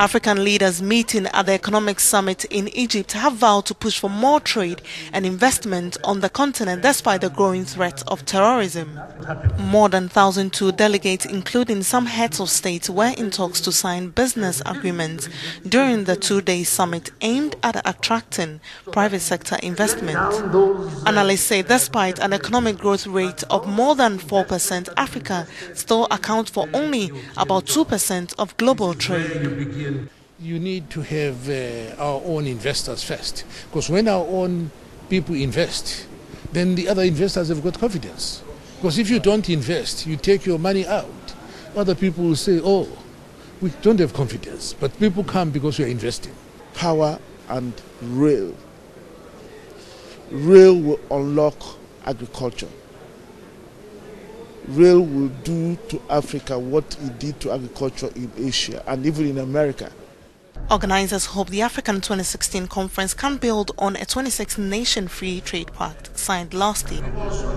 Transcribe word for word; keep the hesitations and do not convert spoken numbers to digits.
African leaders meeting at the Economic Summit in Egypt have vowed to push for more trade and investment on the continent despite the growing threat of terrorism. More than one thousand two delegates, including some heads of state, were in talks to sign business agreements during the two-day summit aimed at attracting private sector investment. Analysts say despite an economic growth rate of more than four percent, Africa still accounts for only about two percent of global trade. You need to have uh, our own investors first, because when our own people invest, then the other investors have got confidence. Because if you don't invest, you take your money out, other people will say, oh, we don't have confidence. But people come because you're investing. Power and rail. Rail will unlock agriculture. Rail will do to Africa what it did to agriculture in Asia and even in America. Organizers hope the African twenty sixteen conference can build on a twenty-six nation free trade pact signed last year.